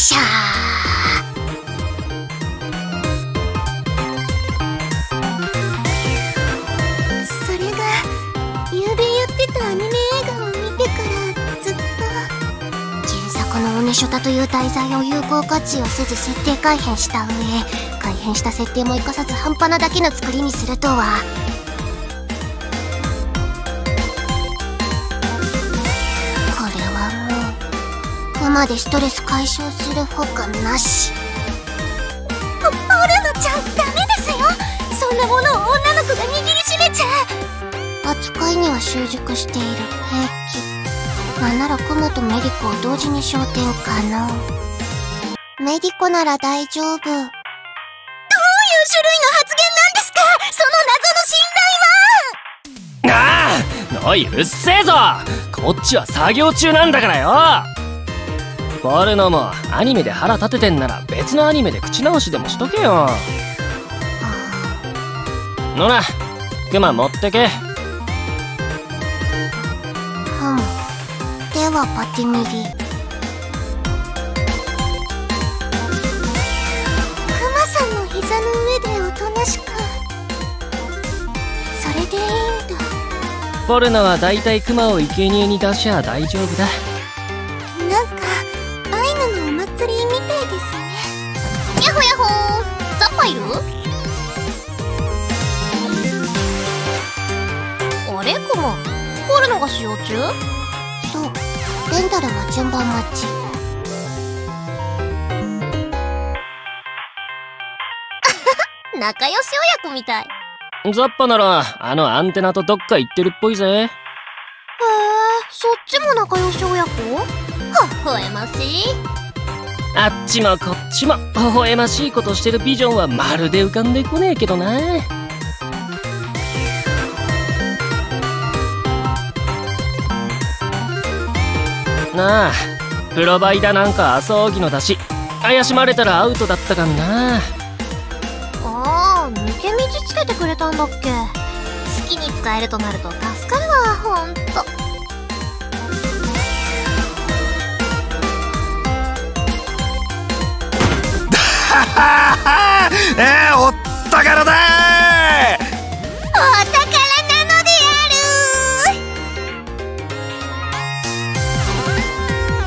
しゃー。ネショタという題材を有効活用せず設定改変した上、改変した設定も生かさず半端なだけの作りにするとは。これはもうクマでストレス解消するほかなし。ポルノちゃんダメですよ、そんなものを女の子が握りしめちゃ。扱いには習熟している。平気なんならコムとメリコを同時に焦点可能。メリコなら大丈夫。どういう種類の発言なんですか、その謎の信頼は。おいうっせえぞ、こっちは作業中なんだからよ。ポルノもアニメで腹立ててんなら別のアニメで口直しでもしとけよ。ほらクマ持ってけ。ではパティミリ。クマさんの膝の上でおとなしく。それでいいんだ。ポルノはだいたいクマを生贄に出しゃ大丈夫だ。なんかアイヌのお祭りみたいですね。やほやほー、ザッパいる？あれクマ、ポルノが使用中？そう。レンタルは順番待ち。仲良し親子みたい。ザッパならあのアンテナとどっか行ってるっぽいぜ。へえ、そっちも仲良し親子？ほほえましい。あっちもこっちもほほえましいことしてるビジョンはまるで浮かんでこねえけどな。なあ、プロバイダなんか遊ぎの出し怪しまれたらアウトだったかんな。ああ、抜け道つけてくれたんだっけ。好きに使えるとなると助かるわ、ほんと。お宝だー。お宝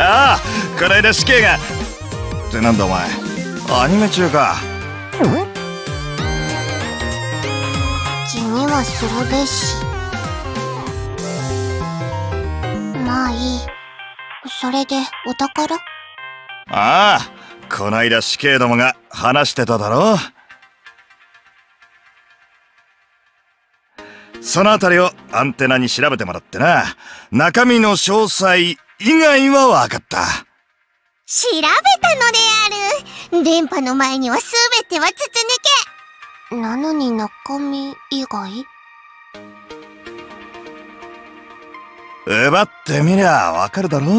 ああ、こないだ死刑がってなんだお前、アニメ中か。気にはするべし。まあいい。それでお宝。ああ、こないだ死刑どもが話してただろう。そのあたりをアンテナに調べてもらってな、中身の詳細以外はわかった。調べたのである。電波の前にはすべては筒抜け。なのに中身以外？奪ってみりゃわかるだろう。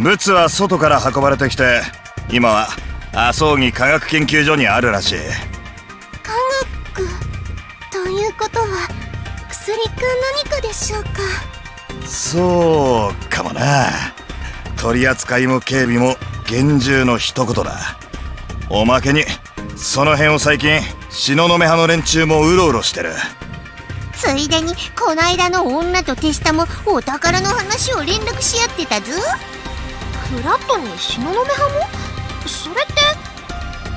物は外から運ばれてきて、今は阿蘇義科学研究所にあるらしい。ことは薬か何かでしょうか。そうかもな。取り扱いも警備も厳重の一言だ。おまけにその辺を最近東雲派の連中もうろうろしてる。ついでにこないだの女と手下もお宝の話を連絡し合ってたぞ。フラットに東雲派も？それって、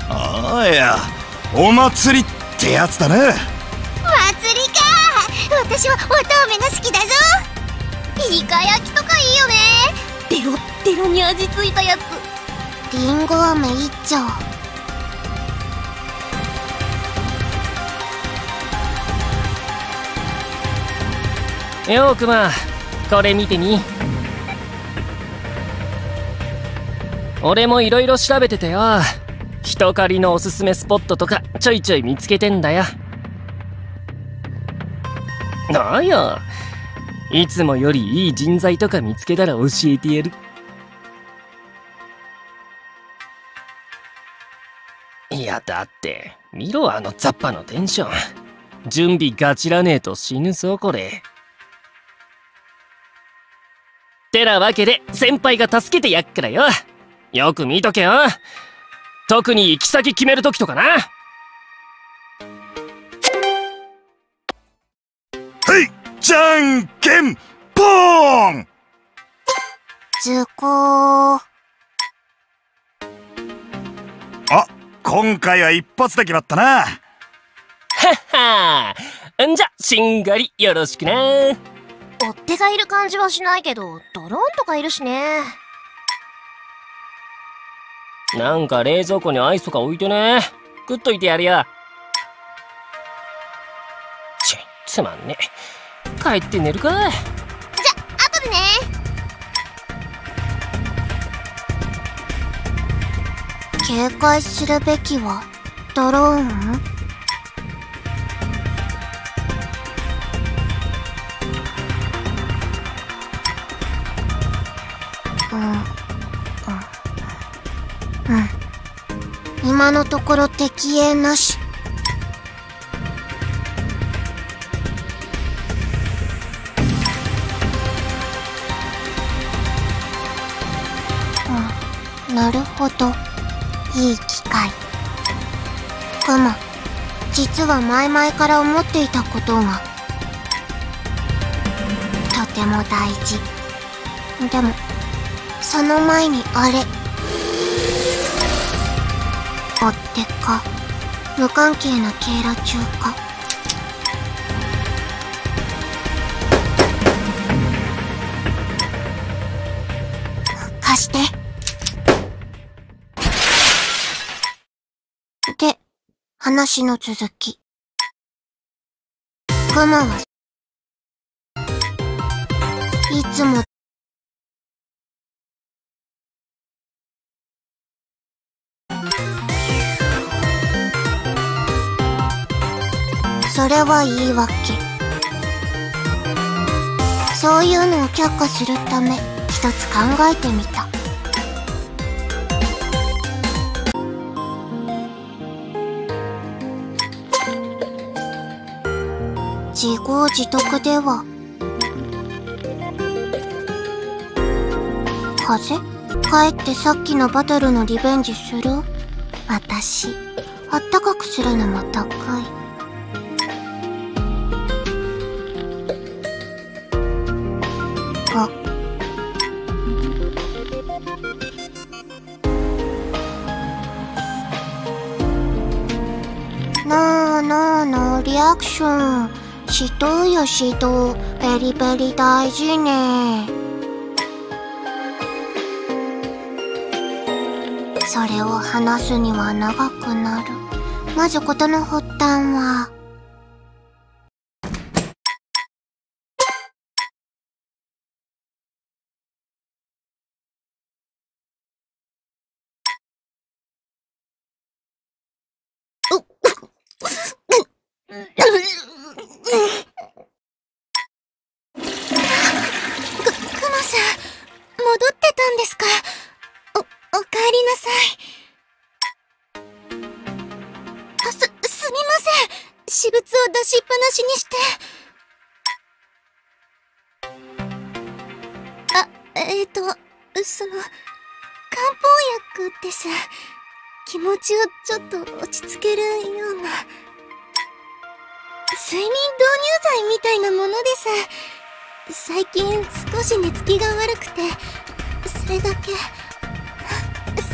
ああ、いやお祭りってやつだね。祭りか。私は乙女が好きだぞ。イカ焼きとかいいよね。デロッデロに味付いたやつ。リンゴ飴一丁。よーくま、これ見てみ。俺もいろいろ調べててよ、人狩りのおすすめスポットとかちょいちょい見つけてんだよ。なや、いつもよりいい人材とか見つけたら教えてやる。いやだって見ろ、あのザッパのテンション。準備ガチらねえと死ぬぞこれ。てなわけで先輩が助けてやっからよ。よく見とけよ。特に行き先決めるときとかな。はい、じゃんけんぽーん。図工。あ、今回は一発で決まったな。ははー。んじゃ、しんがりよろしくな。追っ手がいる感じはしないけど、ドローンとかいるしね。なんか冷蔵庫にアイスとか置いてね。食っといてやるよ。ち、つまんね。帰って寝るか。じゃ、後でね。警戒するべきはドローン？うん。今のところ敵影なし。うん、なるほど。いい機会。クマ、実は前々から思っていたことがとても大事。でもその前にあれ。追っ手か無関係な警ら中か。貸して。で、話の続き。クマはいつもそれは言い訳。そういうのを却下するため一つ考えてみた。自業自得では風帰ってさっきのバトルのリベンジする。私あったかくするのも得意。なあなあのリアクションしとうよしとう。ベリベリ大事ね。それを話すには長くなる。まず事の発端はですか。おかえりなさい。すみません。私物を出しっぱなしにして。あ、その、漢方薬です。気持ちをちょっと落ち着けるような。睡眠導入剤みたいなものです。最近少し寝つきが悪くて、それだけです。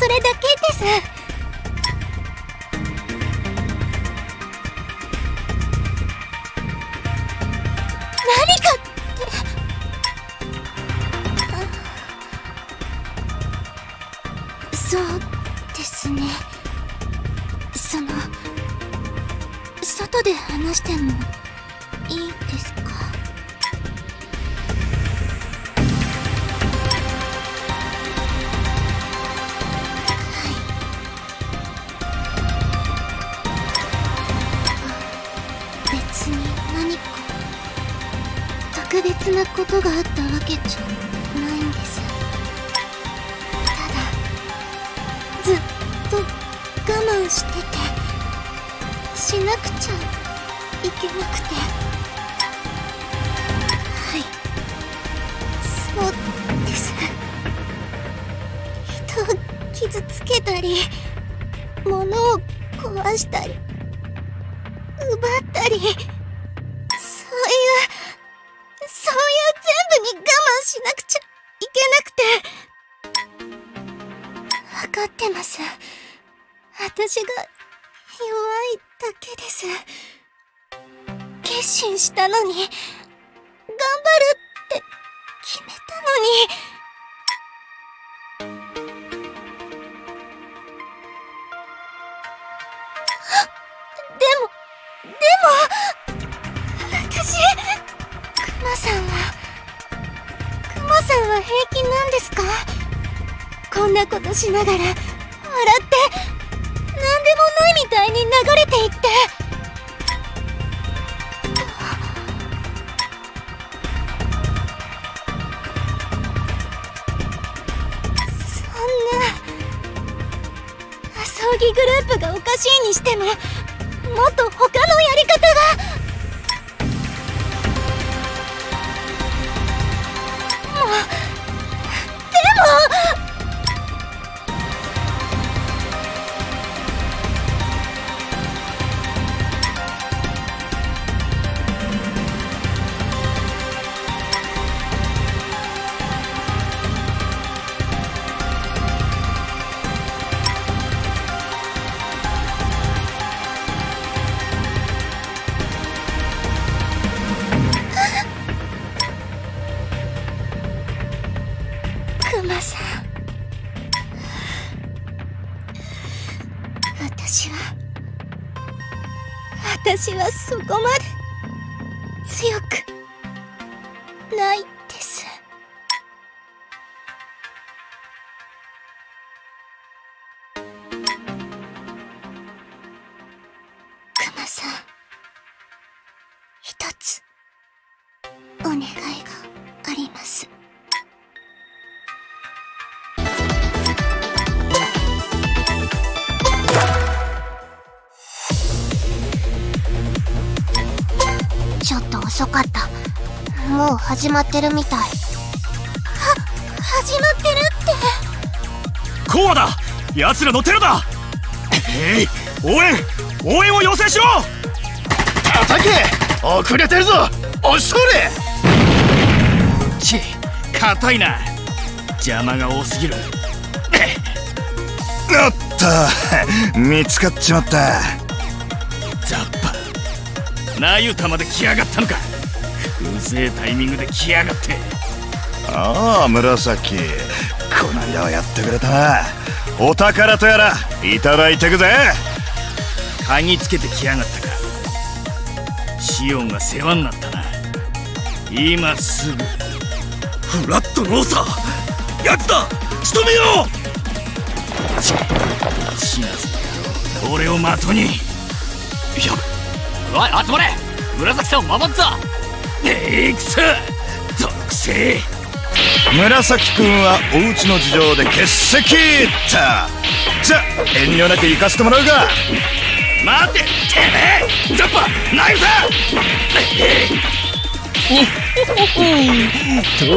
何かってそうですね。その外で話してもいいですか。特別なことがあったわけじゃないんです。ただずっと我慢しててしなくちゃいけなくて。はい、そうです。傷つけたり、物を壊したり、奪ったり、そういう全部に我慢しなくちゃいけなくて。分かってます。私が弱いだけです。決心したのに、頑張るって決めたのに。クマさんは平気なんですか？こんなことしながら笑って何でもないみたいに流れていって。そんなアソーギグループがおかしいにしても、もっと他のやり方が。私はそこまで強くないです。クマさん、一つお願いがあります。遅かった。もう始まってるみたい。始まってるって。コアだ。奴らのテロだ。応援を要請しろ。叩け。遅れてるぞ。おしとれ。ち、硬いな。邪魔が多すぎる。おっと、見つかっちまった。ザッパ。ナユタまで来やがったのか。うぜえタイミングで来やがって。ああ、紫、こないだはやってくれたな。お宝とやらいただいてくぜ。嗅ぎつけてきやがったか。シオンが世話になったな。今すぐフラットのさやつだ。仕留めよう。死なずだよ、俺を的に。やっ、おい、集まれ。紫さんを守った。くそ、どくせえ。紫くんはおうちの事情で欠席だ。じゃ、遠慮なく行かせてもらうが。待て、てめえ。ザッパ、ナイフだ。遠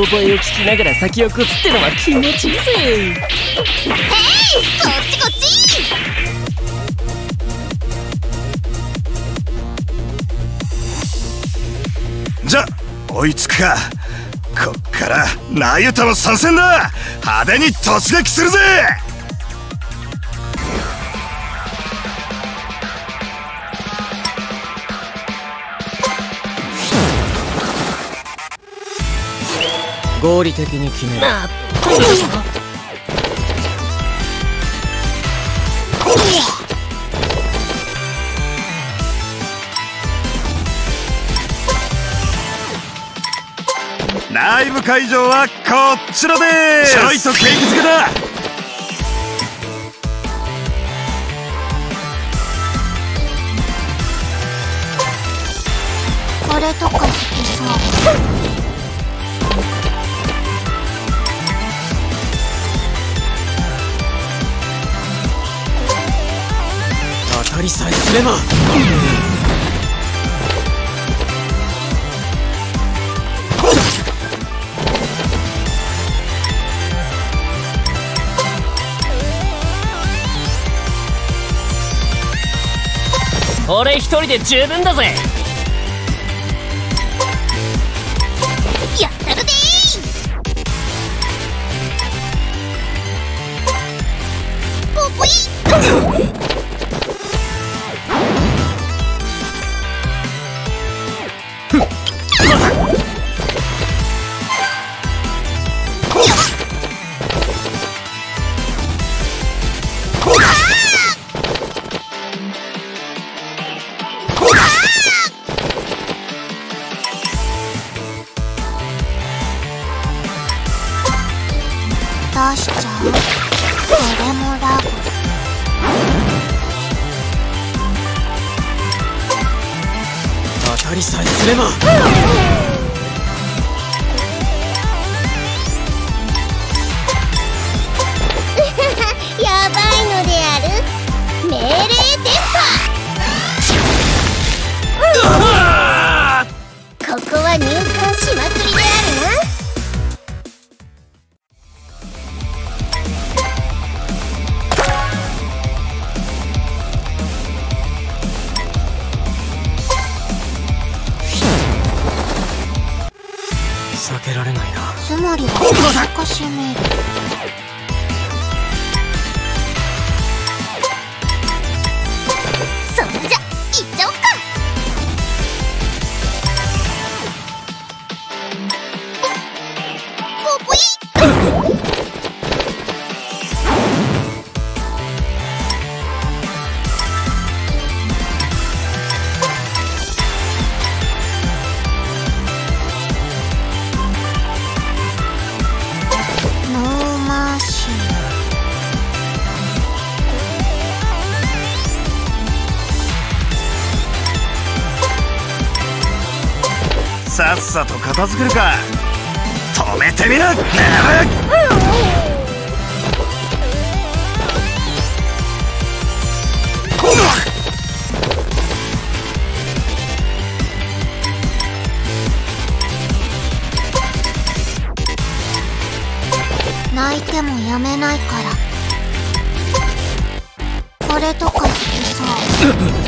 吠えを聞きながら先をこすってのは気持ちいいぜ。へい、こっちこっち。じゃ、追いつくか。こっからナユタも参戦だ。派手に突撃するぜ。合理的に決める。ライブ会場はこちらでーす。ちょいと景気づけだ。これとか好きそう。当たりさえすれば。俺一人で十分だぜ。やったるでー。ポポイさっさと片付けるか。止めてみな。泣いてもやめないから。これとか好きそう。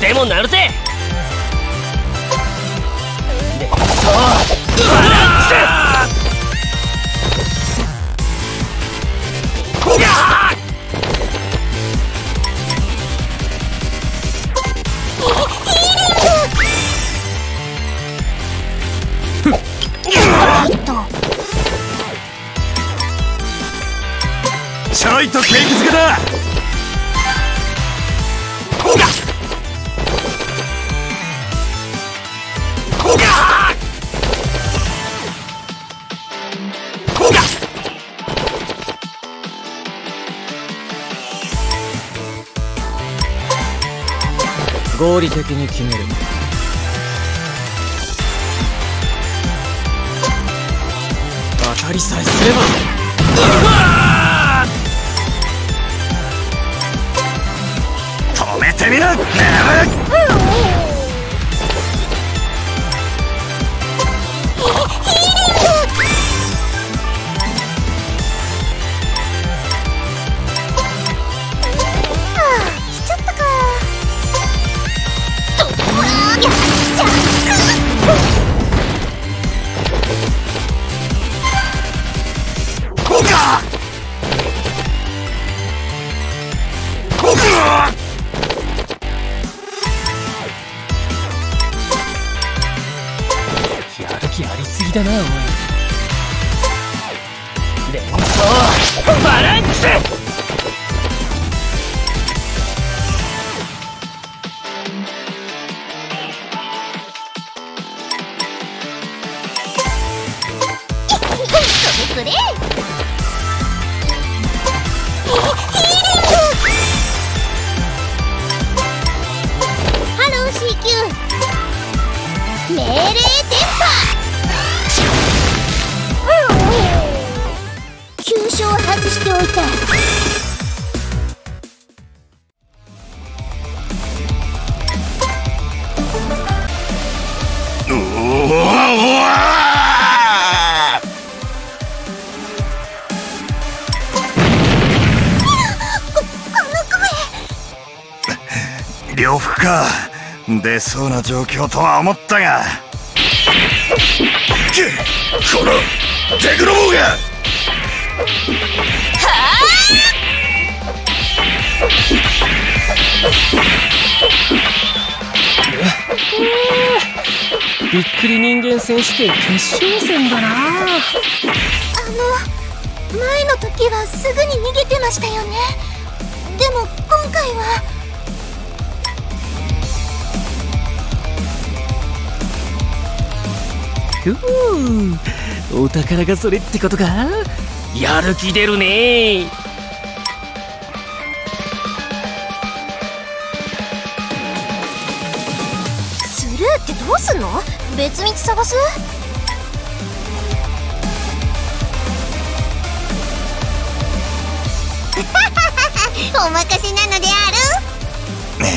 でもなるぜ。ちょいと景気づけだ。合理的に決める。当たりさえすれば。止めてみな。だな、おい。連想バランス。おいて。この声呂布か。出そうな状況とは思ったが、このテクノボウがはあ、びっくり人間選手権決勝戦だな。前の時はすぐに逃げてましたよね。でも今回はふう、お宝がそれってことか。やる気出るね。スルーってどうすんの？別道探す？お任せなのである。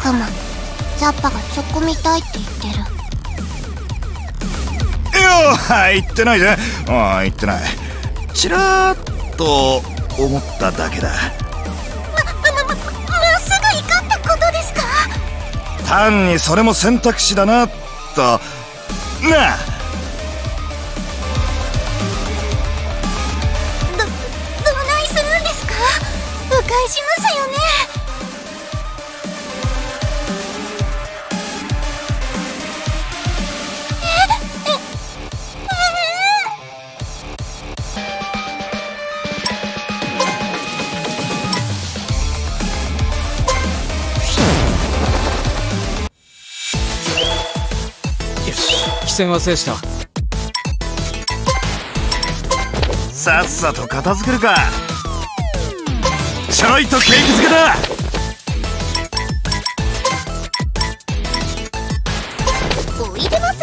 カモン、ザッパが突っ込みたいって言ってる。言ってないぜ。言ってない。ちらーっと思っただけだ。まっすぐ行くってことですか？単にそれも選択肢だなと。なあ、どないするんですか？迂回しますよね。は制した。さっさと片付けるか。ちょいと景気づけだ。おいでませ。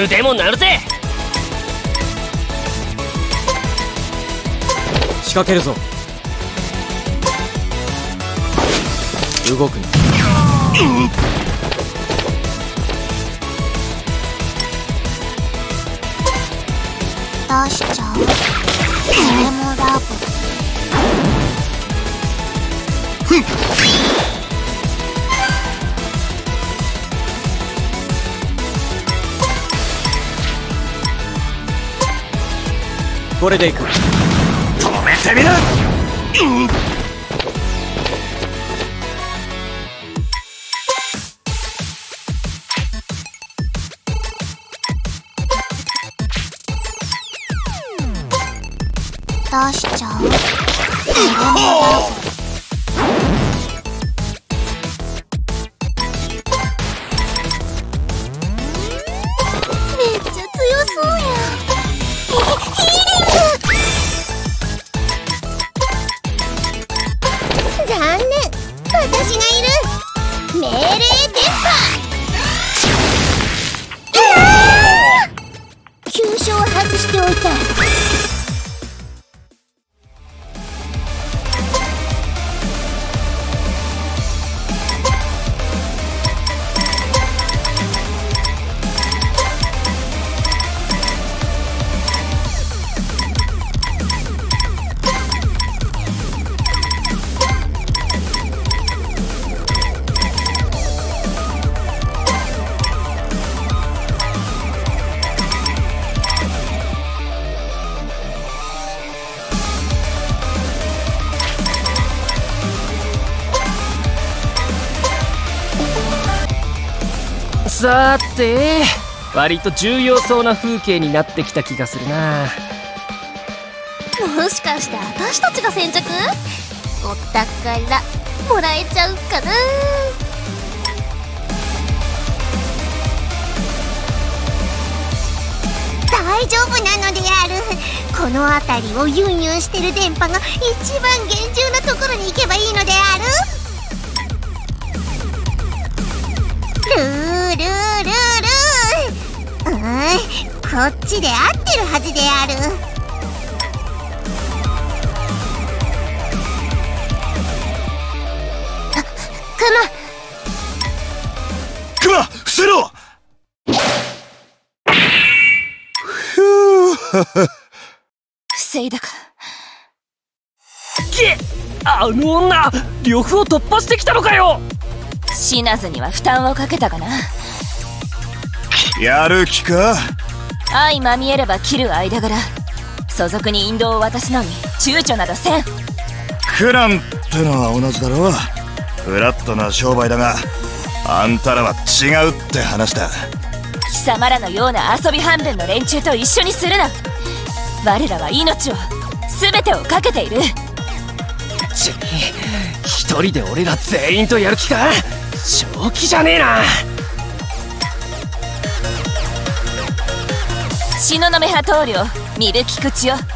腕もなるぜ。仕掛けるぞ。動くな。出しちゃう。俺もラブ。これでいく。止めてみな。出しちゃう。めっちゃ強そうや。さて、割と重要そうな風景になってきた気がするな。もしかして私たちが先着？お宝もらえちゃうかな。大大丈夫なのである。この辺りをユンユンしてる電波が一番厳重なところに行けばいいのである。ルールールー、こっちで合ってるはずである。クマ伏せろ。防いだか。げっ、あの女、呂布を突破してきたのかよ。死なずには負担をかけたかな。やる気か。相まみえれば切る間柄、素俗に引導を渡すのに躊躇などせん。クランってのは同じだろう。フラットな商売だが、あんたらは違うって話だ。貴様らのような遊び半分の連中と一緒にするな。我らは命を、全てをかけている。ちっ、一人で俺ら全員とやる気か。正気じゃねえな。東雲派棟梁壬生菊千代、参る。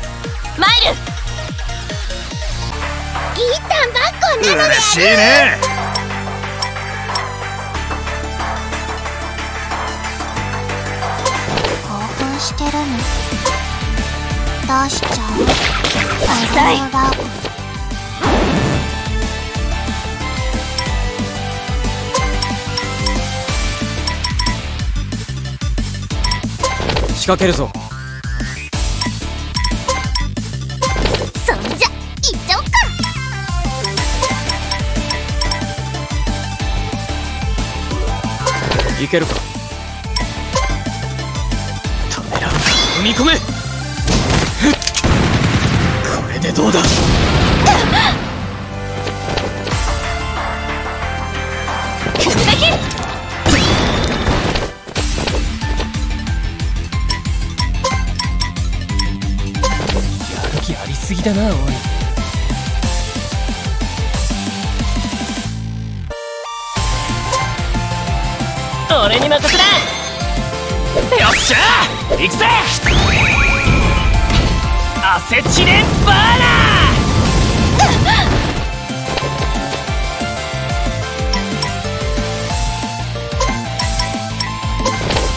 一旦ばっこなのである。嬉しいね。してるの出しちゃう。浅い。仕掛けるぞ。そんじゃ行っちゃおっか。行けるか。踏み込め。これでどうだ。やる気ありすぎだな、おい。俺に任せだ。よっしゃー、いくぜ。汗チレンバーナー。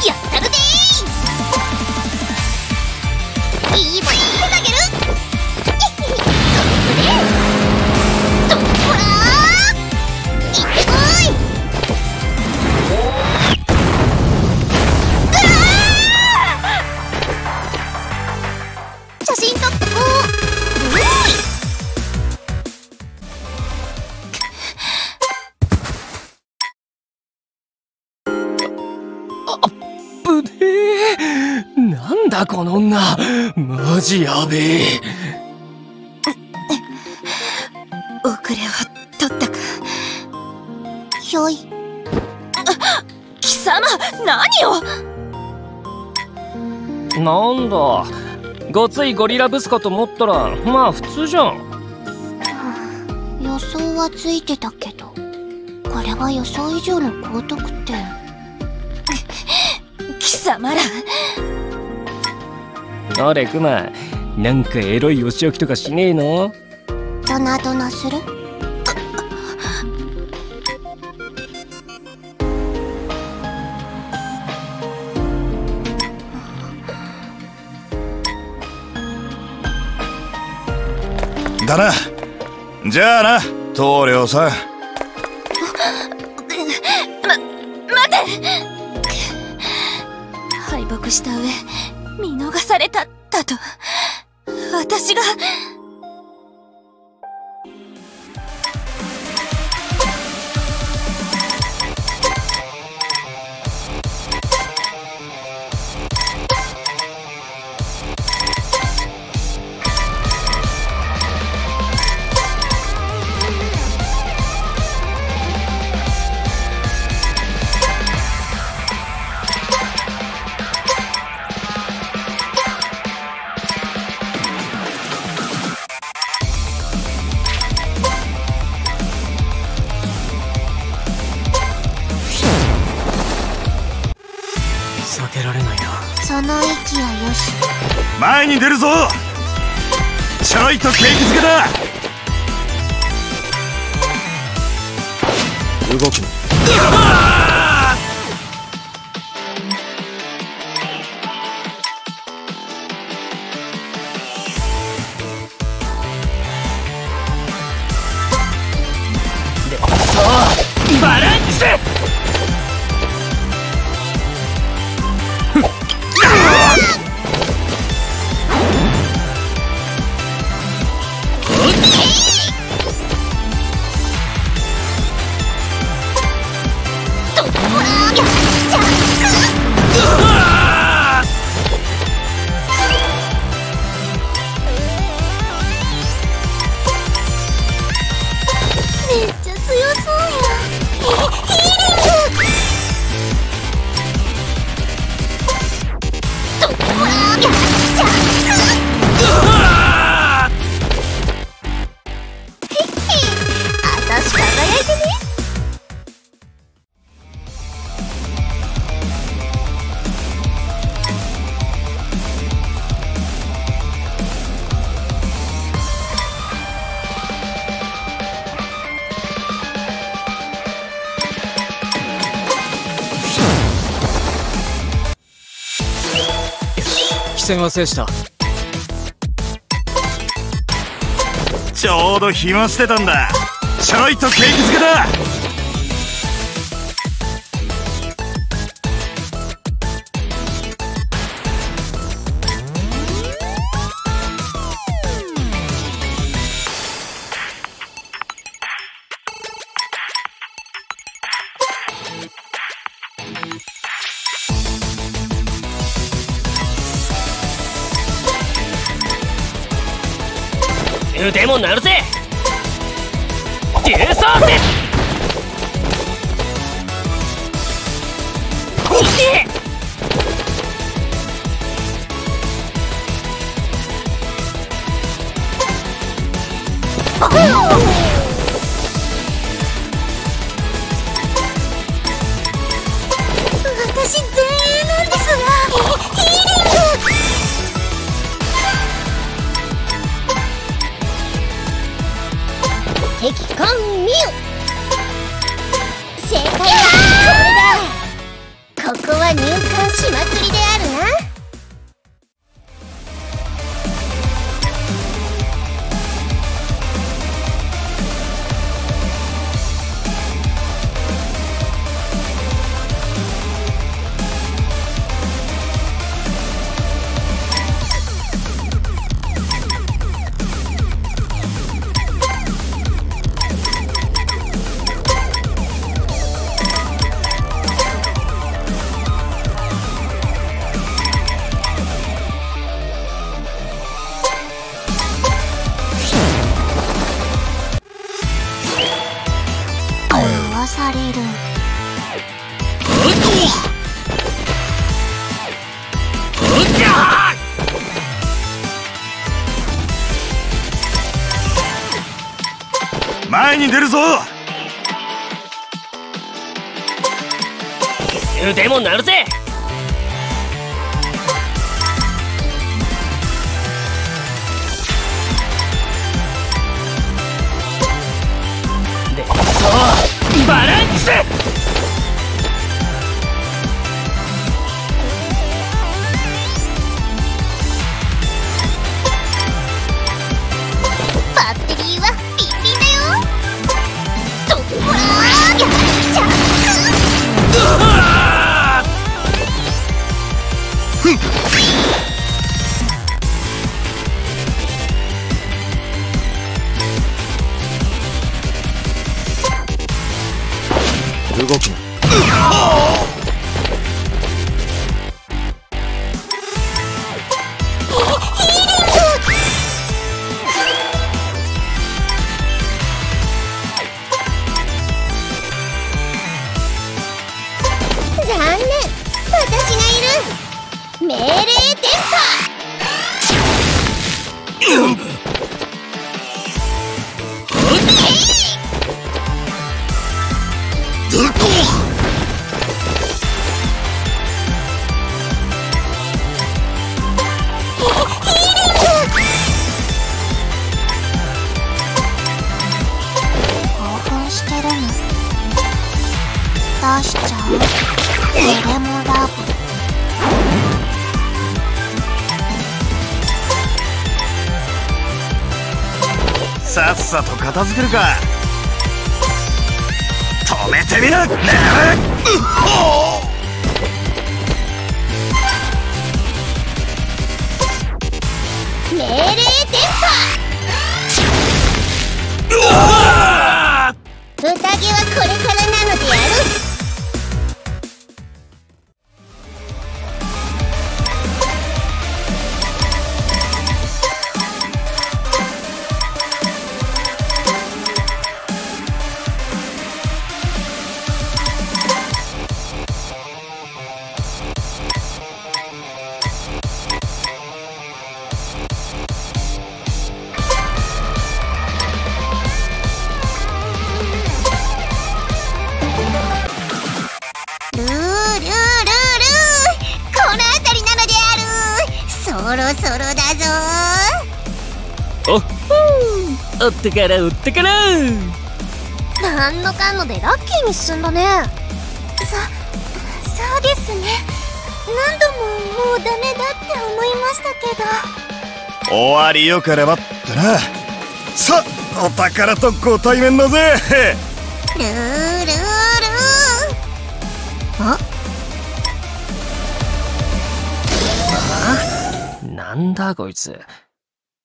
やったるでー。いいもん見せてあげる。どっこらー、いってこい。この女マジやべえ。遅れを取ったか。ひょい。貴様何を。なんだ、ごついゴリラブスかと思ったらまあ普通じゃん。予想はついてたけど、これは予想以上の高得点。貴様ら。あれクマ、なんかエロいお仕置きとかしねえの。ドナドナする。だな。じゃあな棟梁さん。待て。敗北した上見逃されただと、私が。前に出るぞ。ちょいと景気づけだ。動くな。バランス。めっちゃ強そうや。戦は制した。ちょうど暇してたんだ。ちょいと景気づけだ。腕もなるぜ。デューソース。私前衛なんですが、ヒーリング。敵艦ミュ。正解はこれだ。ここは入艦しまくりであるな。される。前に出るぞ。腕も鳴るぜ。で、そう。バランス。バッテリーはビンビンだよ。とほらー、ジャック。ふん。動くな。残念、私がいる。命令電波。さっさと片付けるか。止めてみな。命令電波。宴はこれからなのである。おってからおってから。なんのかんのでラッキーに進んだね。そうですね。何度ももうダメだって思いましたけど。終わりよければってな。さあお宝とご対面だぜ。ルールールー。あ、なんだこいつ。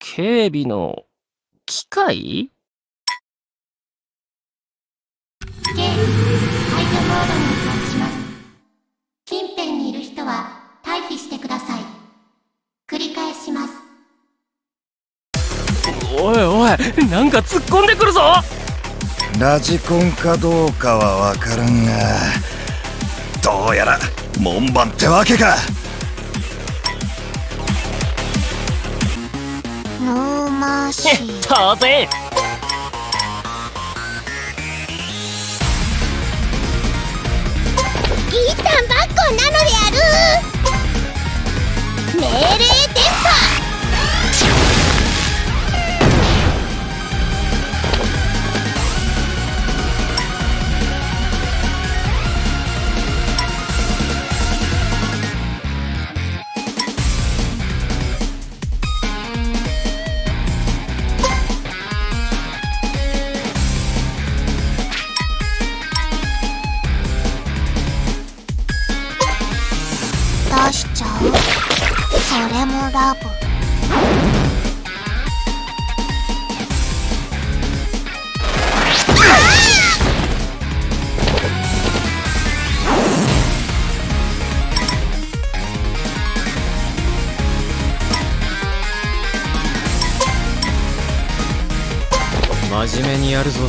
警備の機械？ゲーム、排除モードに移行します。近辺にいる人は退避してください。繰り返します。おいおい、なんか突っ込んでくるぞ。ラジコンかどうかはわからんが、どうやら門番ってわけか。ノーマーシー。当然。ギターバッコなのである。命令電ラブ。真面目にやるぞ。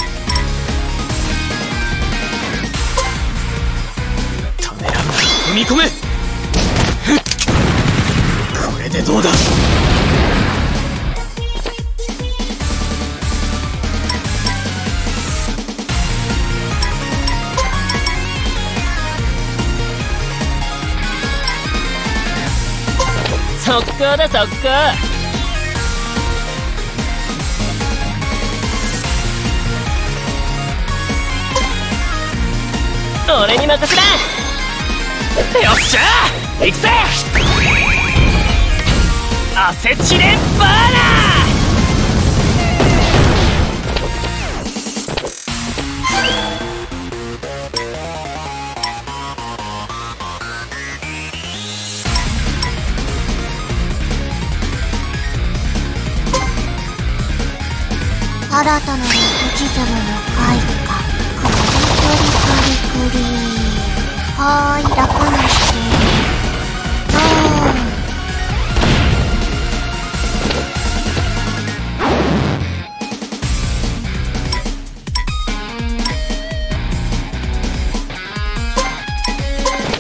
ためらうな。踏み込め。どうだ。速攻だ速攻。俺に任せな。よっしゃ行くぜ。アセチレバーナー。新たな道染めの回か。クリクリクリクリ。はーい、楽にして。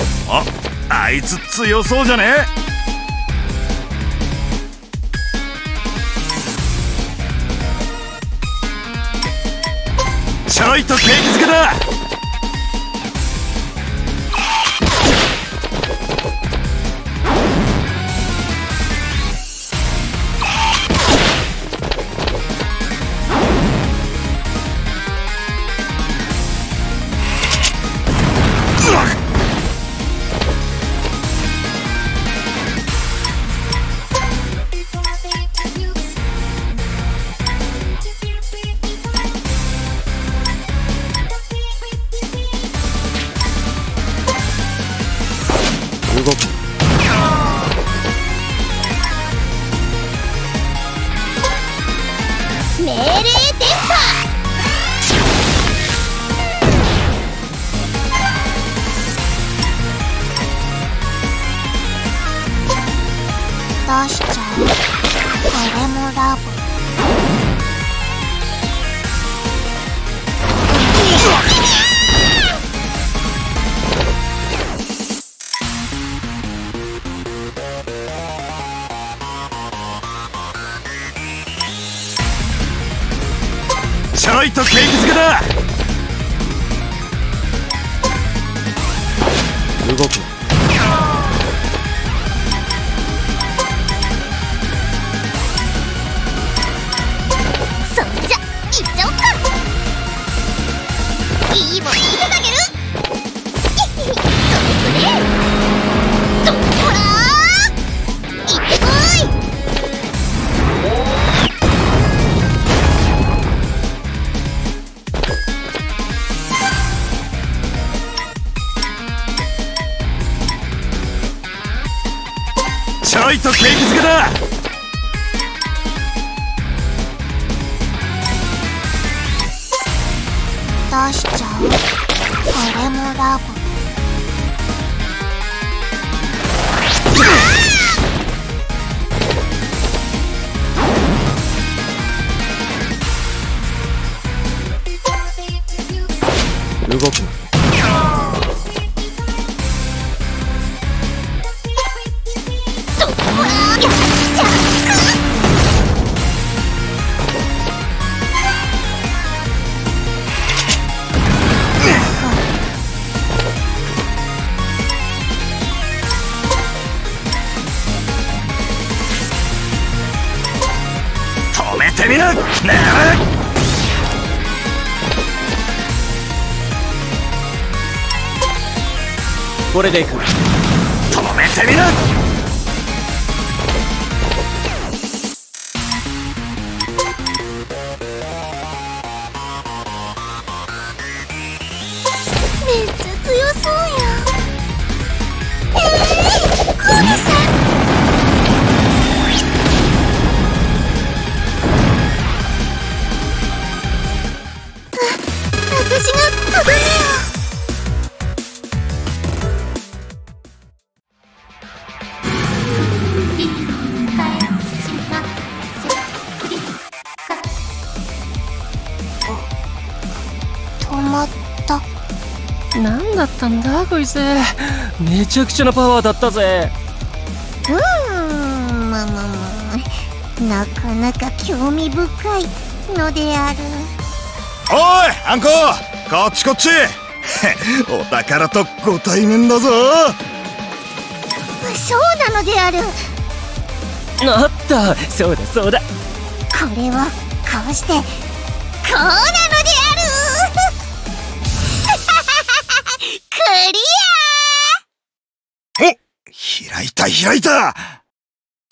うん。あいつ強そうじゃねえ。ちょいと景気づけだ。命令でした。出しちゃう。これもラブ。ちょいと景気づけだ。動く。ちょいと景気づけだ。出しちゃう。これもラブ。動くな。てみな。これでいく。止めてみな。めっちゃ強そうや。このさ私が飛ぶよ。止まった。何だったんだこいつ。めちゃくちゃなパワーだったぜ。まあまあ、なかなか興味深いのである。おいあんこ、こっちこっちお宝とご対面だぞ。そうなのである。あった、そうだそうだ。これはこうしてこうなのであるクリア。お、開いた開いた。ヤッホ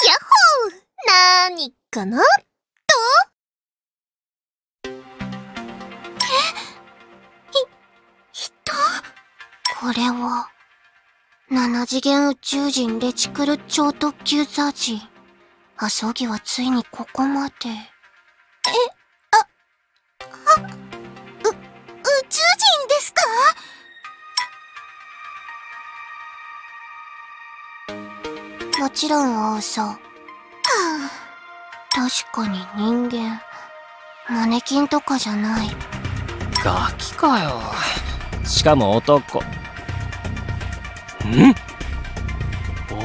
ー。なーにかなとこれは7次元宇宙人レチクル超特急ザジ。アソギはついにここまで。あ、宇宙人ですか？もちろん王さん。確かに人間。マネキンとかじゃない。ガキかよ。しかも男。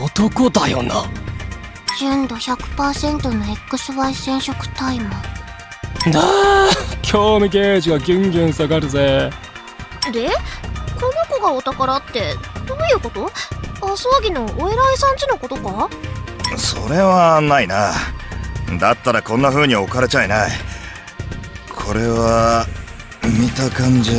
男だよな。純度 100% の XY 染色タイマーだあ。興味ゲージがギュンギュン下がるぜ。でこの子がお宝ってどういうこと？麻生木のお偉いさんちのことか？それはないな。だったらこんな風に置かれちゃいない。これは見た感じ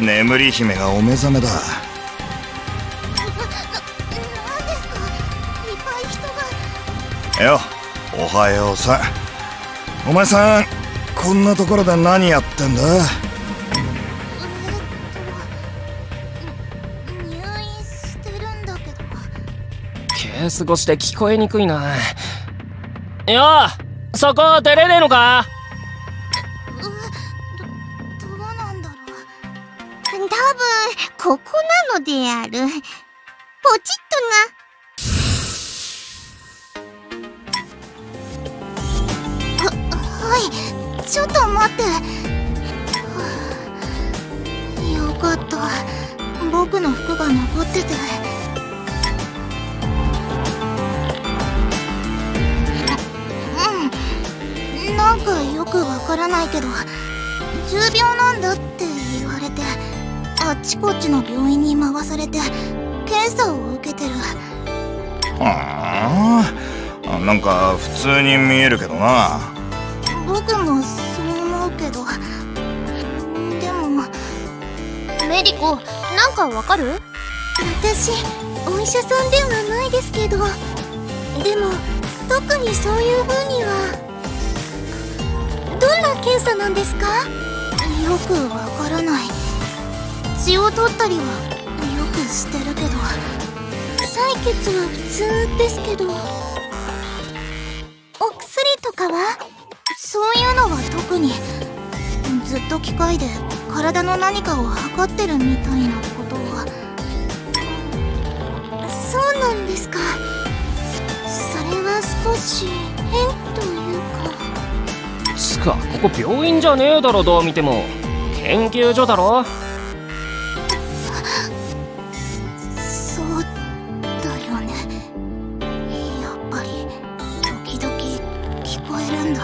眠り姫がお目覚めだ。なんですか？いっぱい人が。おはようさん。お前さんこんなところで何やってんだ？入院してるんだけど。ケース越しで聞こえにくいな。よう、そこ出れねえのか？どうなんだろう。多分ここなのである。ポチッとな。ちょっと待って。よかった。僕の服が残ってて。うん。なんかよくわからないけど、重病なんだって言われて、あっちこっちの病院に回されて、検査を受けてる。はあ、なんか普通に見えるけどな。僕もそう思うけど、でもメリコ、なんかわかる？私お医者さんではないですけど、でも特にそういう風には。どんな検査なんですか？よくわからない。血を取ったりはよくしてるけど、採血は普通ですけど。お薬とかは？そういうのは特に。ずっと機械で体の何かを測ってるみたいなことは。そうなんですか。それは少し変というか。つかここ病院じゃねえだろ、どう見ても研究所だろ。そうだよね。やっぱり時々聞こえるんだ。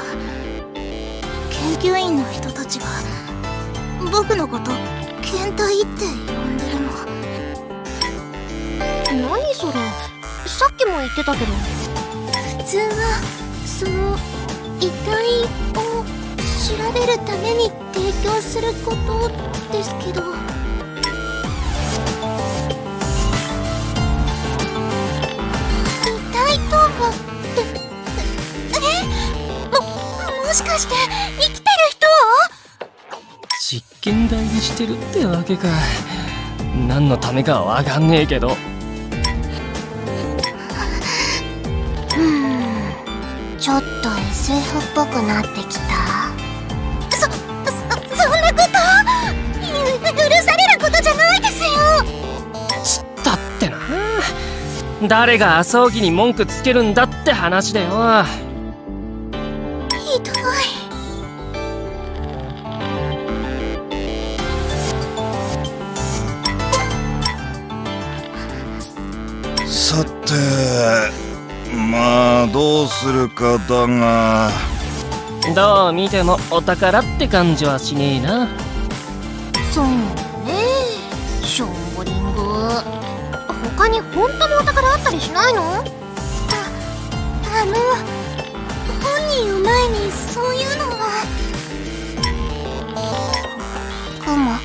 研究員の人たちが僕のこと「検体」って呼んでるの。何それ？さっきも言ってたけど。普通はその遺体を調べるために提供することですけど。遺体とはもしかして生きてる人を実験台にしてるってわけか。何のためかはわかんねえけど。ちょっと SF っぽくなってきた。そんなこと許されることじゃないですよ。知ったってな。誰が葬儀に文句つけるんだって話だよ。さて、まあどうするかだが、どう見てもお宝って感じはしねえな。そうね、ショーリング。他に本当のお宝あったりしないの？本人を前にそういうのは。クマ。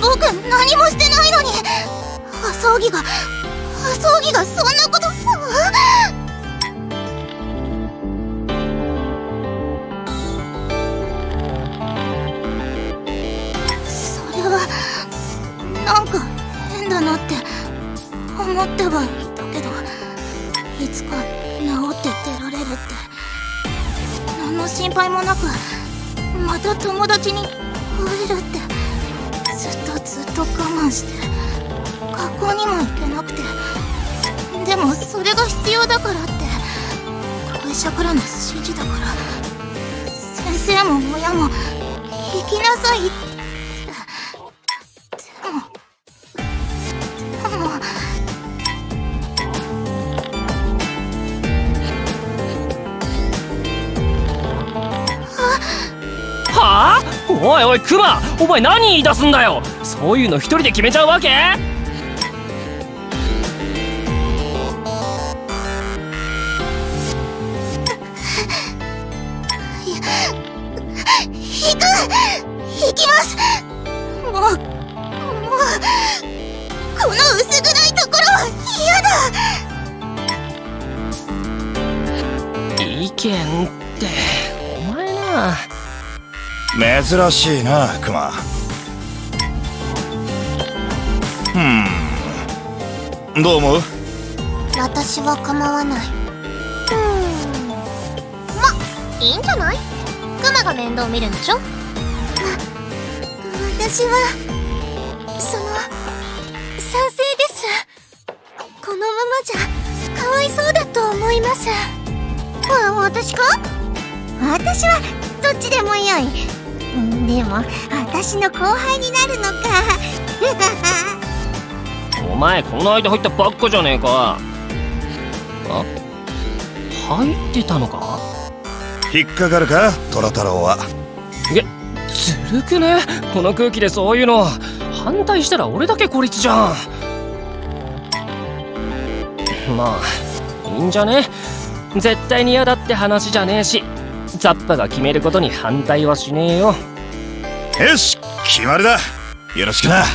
僕何もしてないのに。破葬儀がそんなこと。それはなんか変だなって思ってはいたけど、いつか治って出られるって何の心配もなくまた友達に会えるって。ずっと我慢して学校にも行けなくて、でもそれが必要だからって会社からの指示だから、先生も親も行きなさいって。でもはあ？おいおいクマ、お前何言い出すんだよ。そういうの一人で決めちゃうわけ？行きます。もうこの薄暗いところ嫌だ。意見ってお前な。珍しいなクマ。どう思う？私は構わない。いいんじゃない？クマが面倒見るんでしょ？私は賛成です。このままじゃかわいそうだと思います。私か？私はどっちでもよい。でも私の後輩になるのかお前この間入ったばっかじゃねえか。あ、入ってたのか？引っかかるかトラ太郎は。ずるくね？この空気でそういうの。反対したら俺だけ孤立じゃん。まあいいんじゃね？絶対に嫌だって話じゃねえし、ザッパが決めることに反対はしねえよ。よし決まりだ。よろしくな。は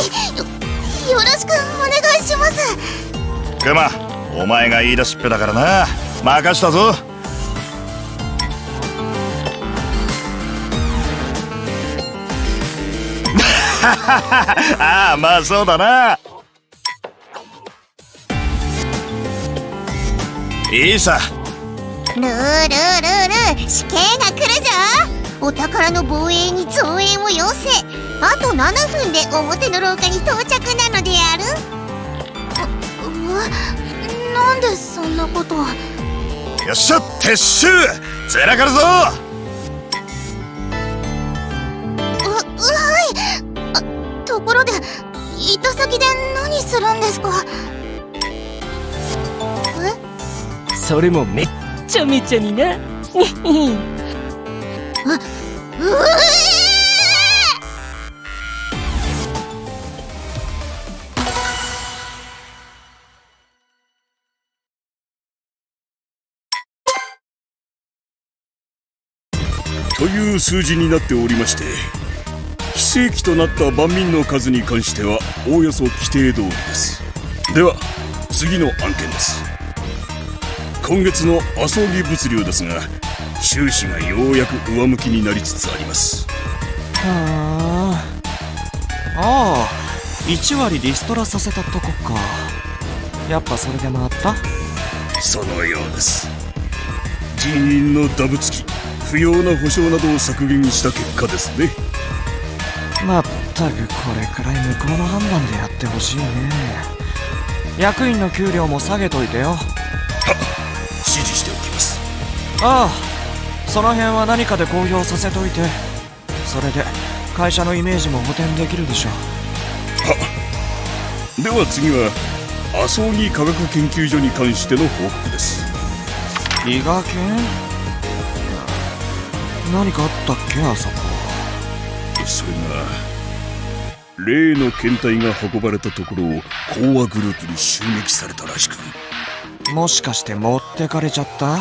い、よろしくお願いします。クマ、お前が言い出しっぺだからな。任したぞ。ああ、まあそうだな。いいさ。ルー死刑が来るぞ。お宝の防衛に増援を要請。あと7分で表の廊下に到着なのである。なんでそんなこと。よっしゃ撤収。ずらかるぞ。はい。ところで行った先で何するんですか？それもめっちゃめちゃにな。という数字になっておりまして、非正規となった万民の数に関してはおおよそ規定通りです。では次の案件です。今月の麻生木物流ですが、収支がようやく上向きになりつつあります。1割リストラさせたとこか。やっぱそれで回った。そのようです。人員のダブつき、不要な保証などを削減した結果ですね。まったくこれくらい向こうの判断でやってほしいね。役員の給料も下げといてよ。はっ、指示しておきます。その辺は何かで公表させといて。それで会社のイメージも補填できるでしょう。では次は麻生木科学研究所に関しての報告です。伊賀研？何かあったっけ、あそこ。それが、例の検体が運ばれたところを講和グループに襲撃されたらしく。もしかして持ってかれちゃった？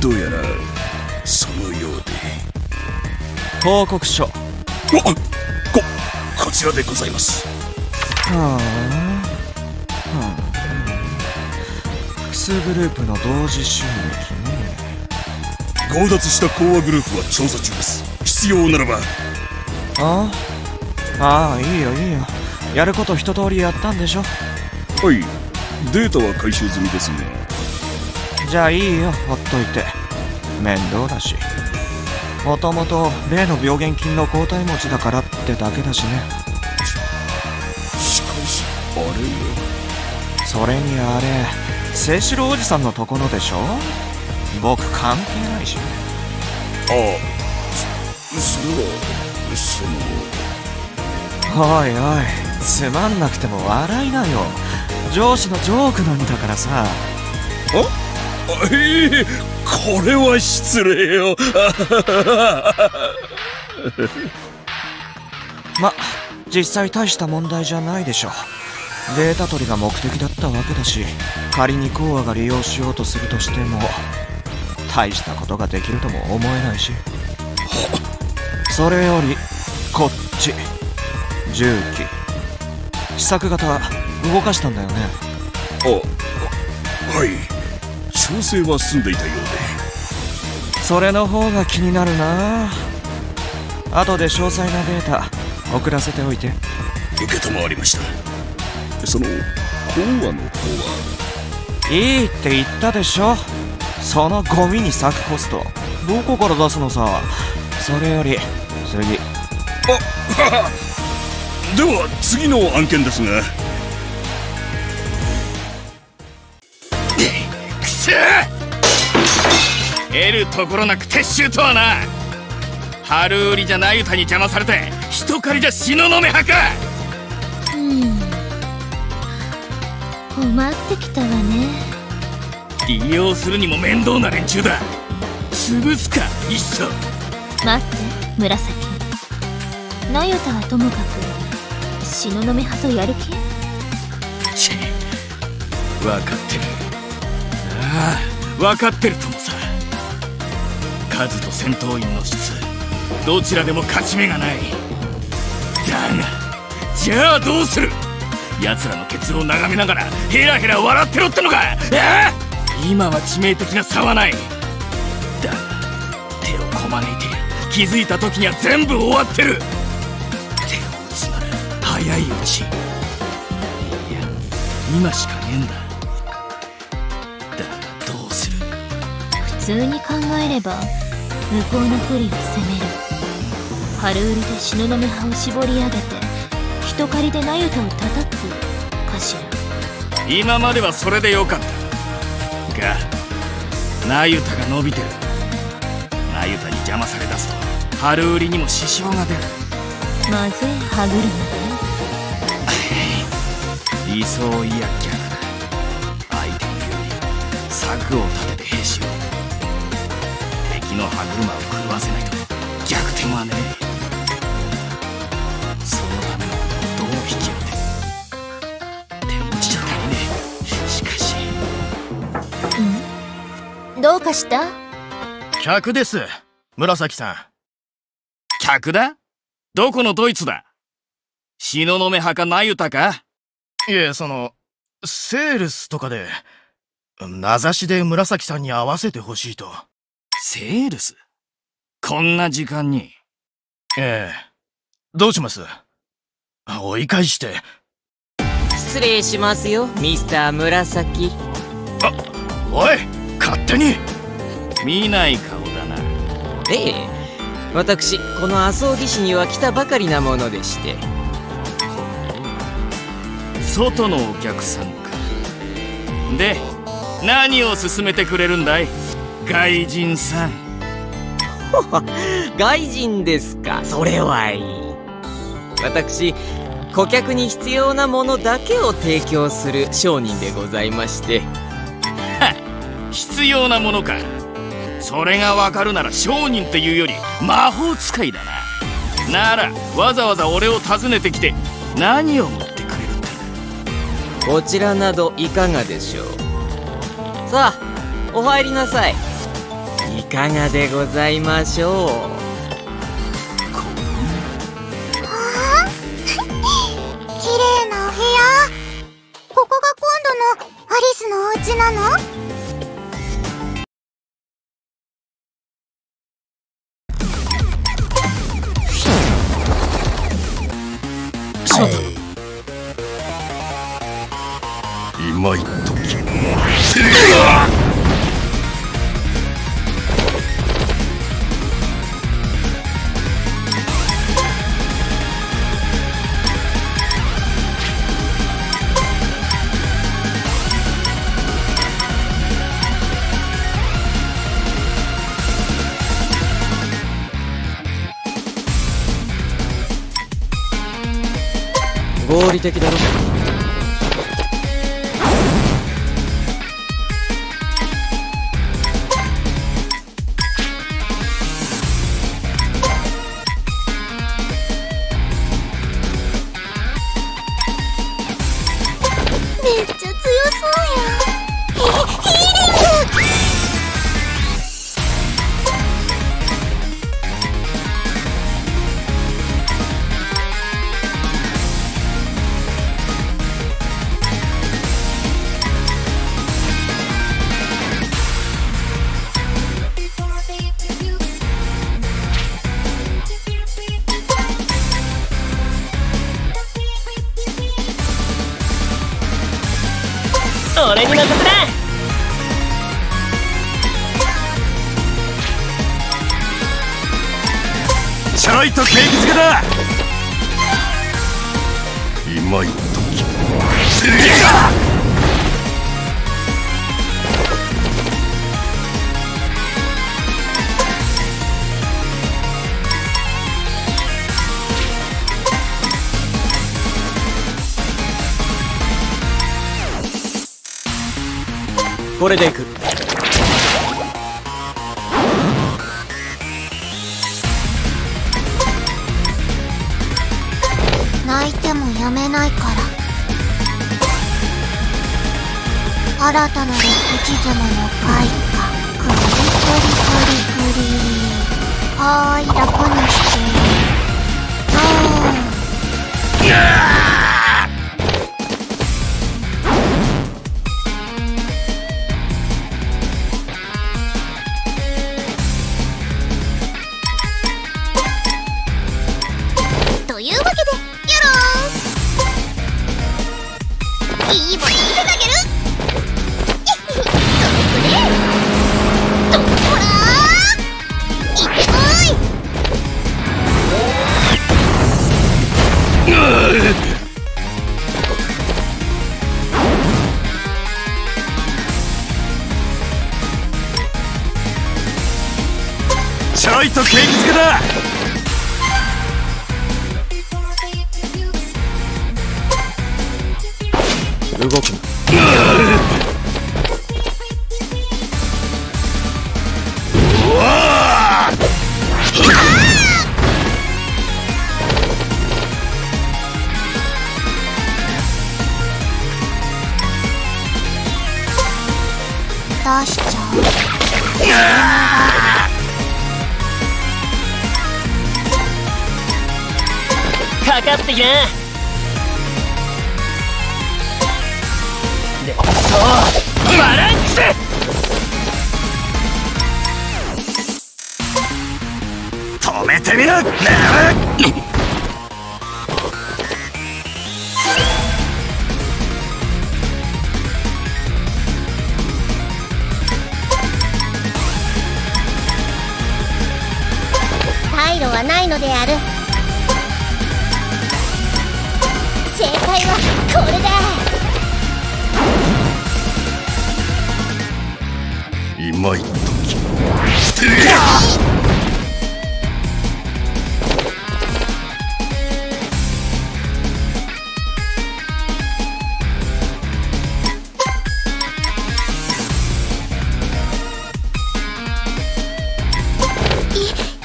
どうやらそのようで。報告書。こちらでございます。グループの同時襲撃ね。強奪した講和グループは調査中です。必要ならば。いいよ。やること一通りやったんでしょ？はい、データは回収済みですね。じゃあいいよ、ほっといて。面倒だし。もともと例の病原菌の抗体持ちだからってだけだしね。しかしあれよ。それにあれ、清志郎おじさんのところでしょ？僕関係ないし。おいおい、つまんなくても笑いなよ。上司のジョークなんだからさ。これは失礼よ。実際大した問題じゃないでしょ。データ取りが目的だったわけだし、仮にコアが利用しようとするとしても大したことができるとも思えないし、それよりこっち重機試作型動かしたんだよね。はい、調整は済んでいたようで、それの方が気になるな。後で詳細なデータ送らせておいて。承りました。そのコアの方はいいって言ったでしょ。そのゴミに割くコストどこから出すのさ。それより次。では次の案件ですが。くそー、得るところなく撤収とはな。春売りじゃない歌に邪魔されて人狩りじゃ死ののめはか。困ってきたわね。利用するにも面倒な連中だ。潰すかいっそ。待って紫、那由他はともかく東雲派とやる気？チッ、分かってる。ああ、分かってるともさ。数と戦闘員の質、どちらでも勝ち目がない。だがじゃあどうする。奴らのケツを眺めながらヘラヘラ笑ってろってのか。ああ、今は致命的な差はない。だが手をこまねいて気づいた時には全部終わってる。手を打つなら早いうち。いや今しかねえんだ。だがどうする。普通に考えれば向こうの不利を攻める。春売りで東雲派を絞り上げて人狩りで那由他を叩くかしら。今まではそれでよかった。那由他が伸びてる。那由他に邪魔され出すと春売りにも支障が出る。まずい歯車ね。理想いや逆だ。相手の有利、策を立てて兵士を。敵の歯車を狂わせないと逆転はね。そのためのどう引き当て。手持ちじゃ足りねえ。しかしどうかした？客です、紫さん。客だ？どこのどいつだ？東雲派か那由他か？いえ、その、セールスとかで、名指しで紫さんに会わせてほしいと。セールス？こんな時間に。ええ、どうします？追い返して。失礼しますよ、ミスター紫。あ、おい！勝手に見ない顔だな。ええ、私この麻生義士には来たばかりなものでして。外のお客さんか。で何を勧めてくれるんだい、外人さん。外人ですか。それはいい。私顧客に必要なものだけを提供する商人でございまして。必要なものか。それがわかるなら商人っていうより魔法使いだな。ならわざわざ俺を訪ねてきて何を持ってくれるって。こちらなどいかがでしょう。さあお入りなさい。いかがでございましょう。綺麗なお部屋。ここが今度のアリスのお家なの？今いっとき。合理的だろ。俺に任せな。ちょいと景気づけだ。今言っときすげえか。これでいく。泣いてもやめないから。新たなルックキズムの開花。クリクリクリクリ。はーい、楽にしてうーん。ちょいと景気づけだ。動くな。出しちゃう。かかってきな。で、そうバランス止めてみろ。退路はないのである。正解はこれだ。今言っとき。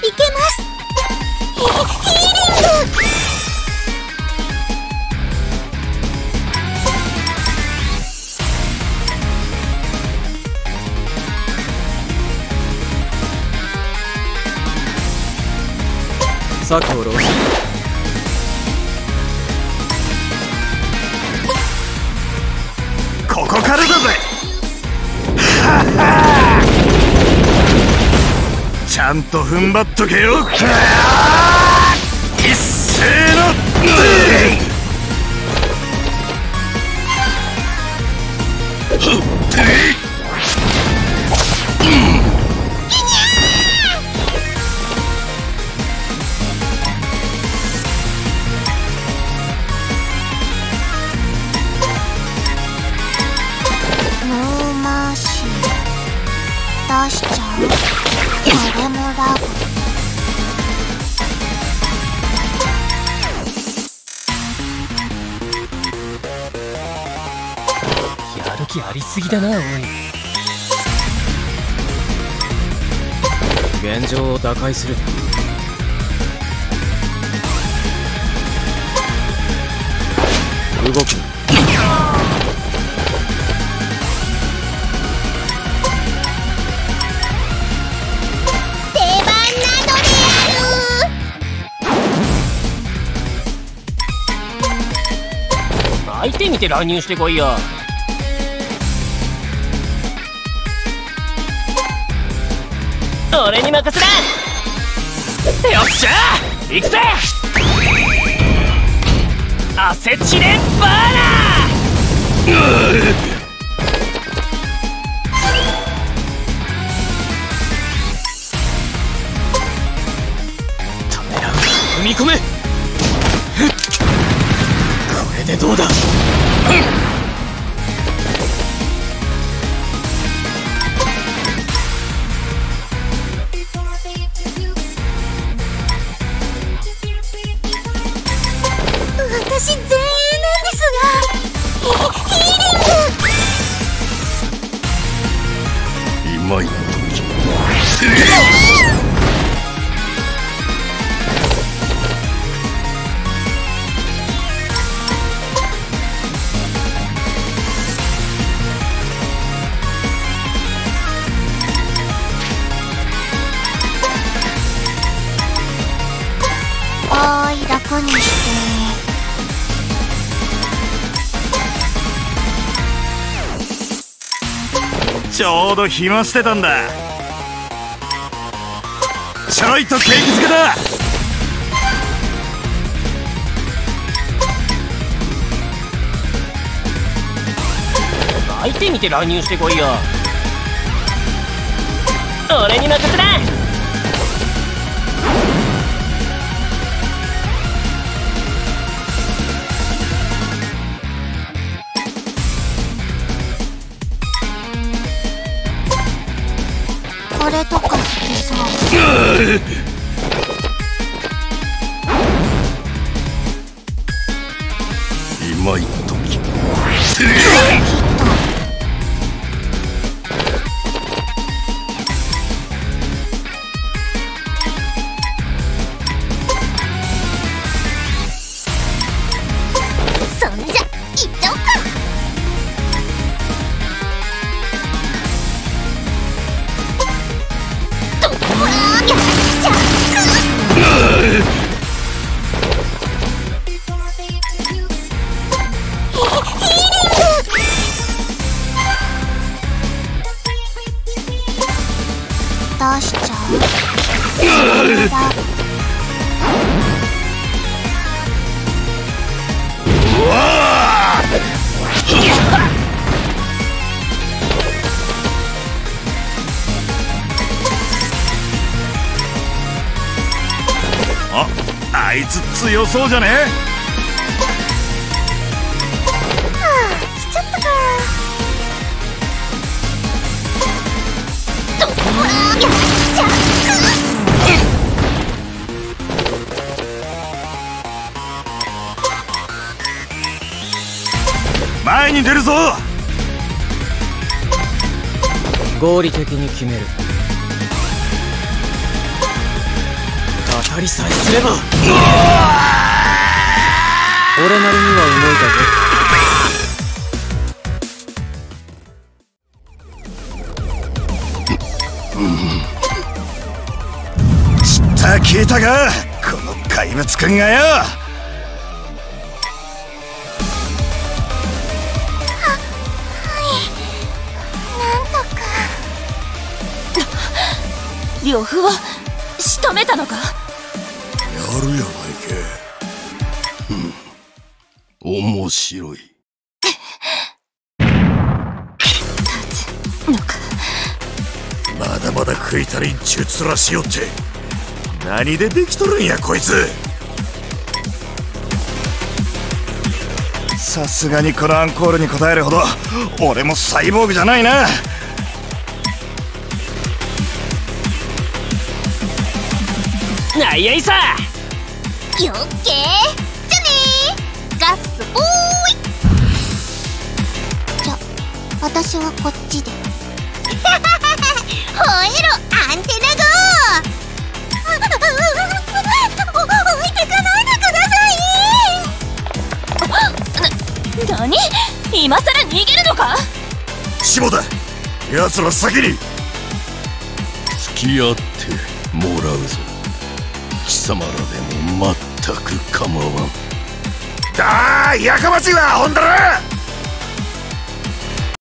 いけます。ヒーリング。さくおろしここからだぜ。はっはー、ちゃんと踏ん張っとけよ。一斉の出しちゃう。誰もラブ。やる気ありすぎだな。おい、現状を打開する。動く。相手見て乱入してこいよ。俺に任せだ。よっしゃ行くぜ。アセチレンバーナー。踏み込め。これでどうだ。私全員なんですがヒーリング。今井の時。楽にしてちょうど暇してたんだ。ちょいと景気づけだ。相手見て乱入してこいよ。俺に任せだ。これとか好きさ。今いっとき。そんじゃいっちゃおうか。出しちゃう。あいつ強そうじゃね。はあ、来ちゃったか。どこらやっちゃう。前に出るぞ。合理的に決める。当たりさえすれば。俺なりには動いたぞ。知った聞いたかこの怪物くんがよ。あはいなんとか。呂布は仕留めたのか。やるやないけ。うん、面白い。まだまだ食いたり術らしよって。何でできとるんやこいつ。さすがにこのアンコールに応えるほど俺もサイボーグじゃないな。ないやいさ。よっけーじゃねー。ガッツボーイ。じゃ私はこっちで。吠えろアンテナ号。置いてかないでください。何今さら逃げるのか。下田奴ら先に付き合ってもらうぞ。貴様らでも全く構わん。ああやかましいわ、ほんだら。